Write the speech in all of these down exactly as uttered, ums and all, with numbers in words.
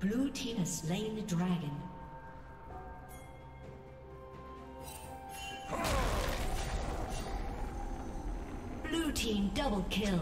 Blue team has slain the dragon. Blue team double kill.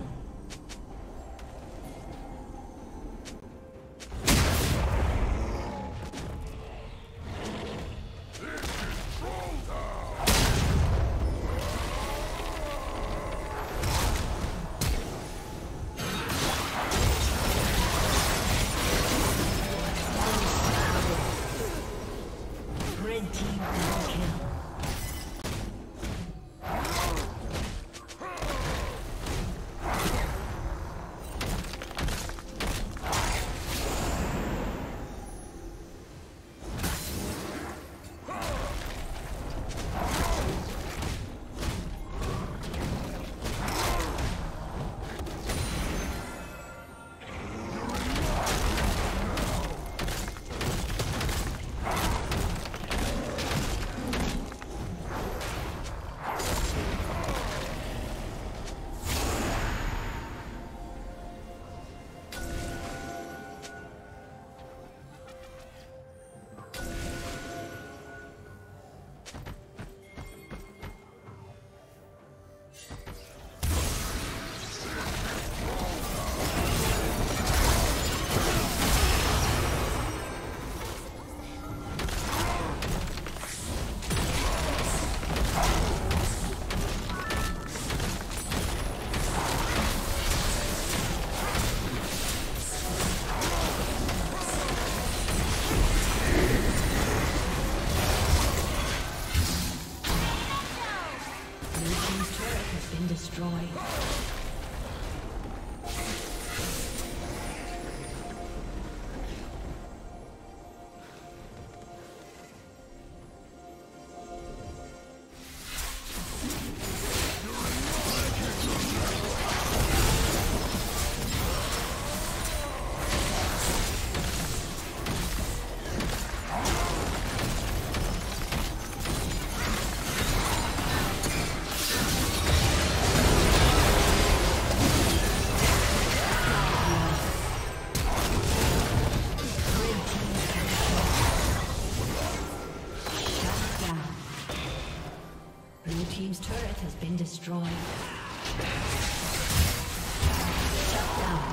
Destroyed. Shut down.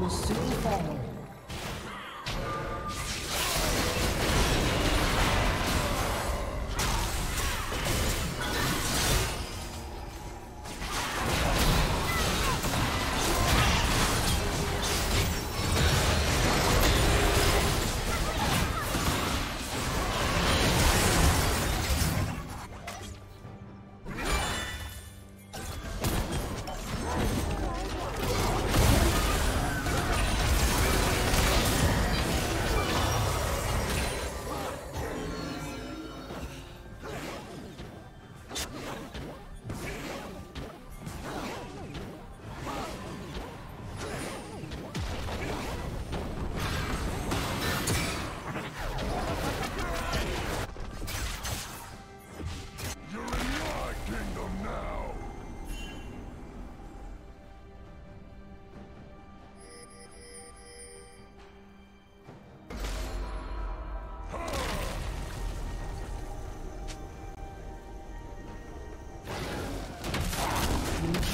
Will soon fall.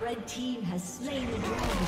Red team has slain the dragon.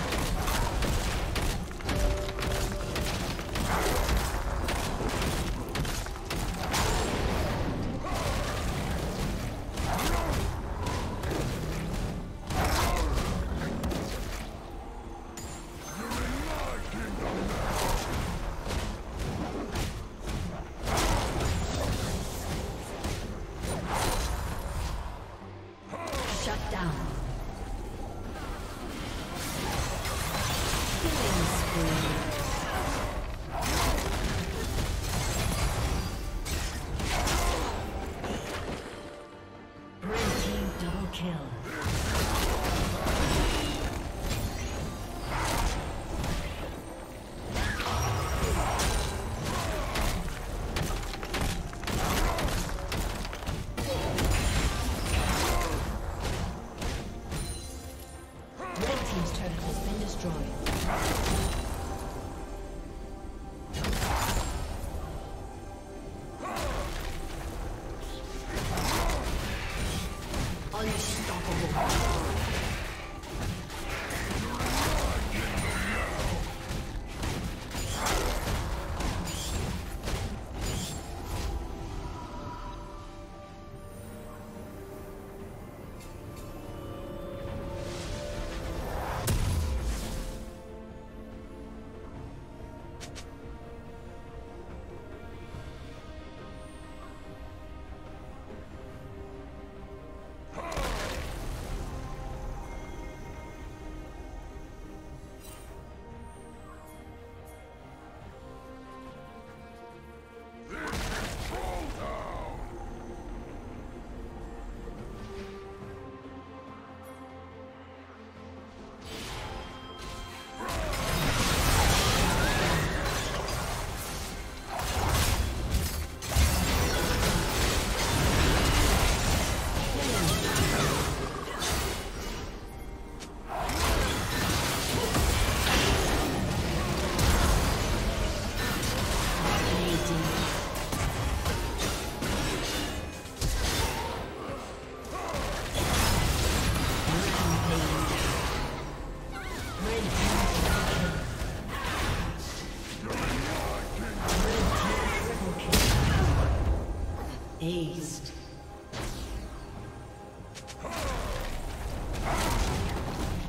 Aced.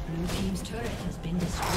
Blue team's turret has been destroyed.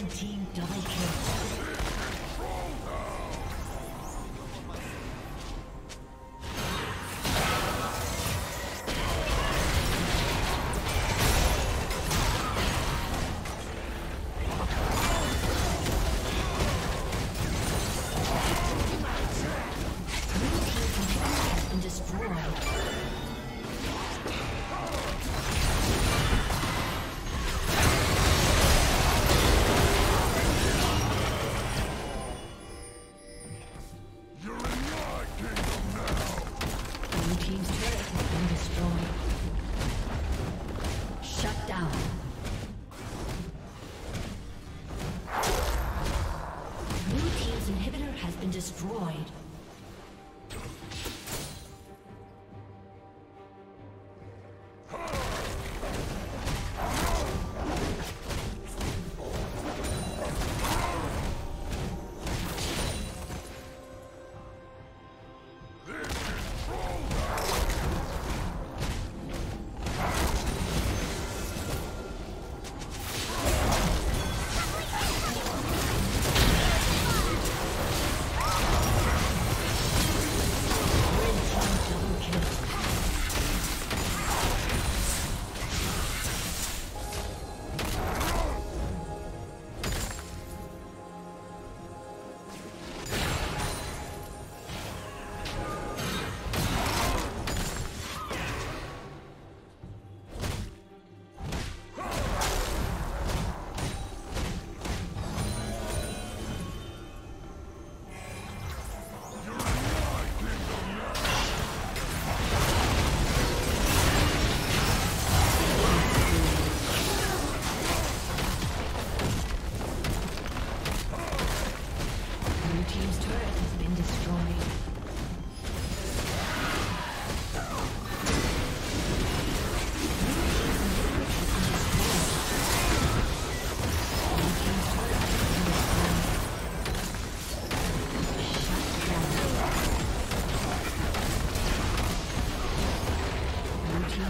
Red team double kill. Destroyed.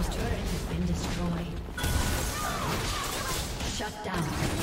Turret has been destroyed. Shut down.